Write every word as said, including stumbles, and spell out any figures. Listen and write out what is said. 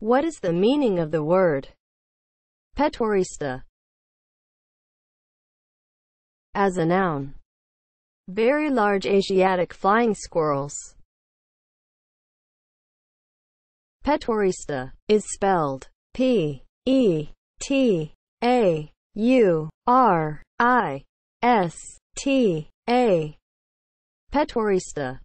What is the meaning of the word Petaurista as a noun? Very large Asiatic flying squirrels. Petaurista is spelled P E T A U R I S T A. Petaurista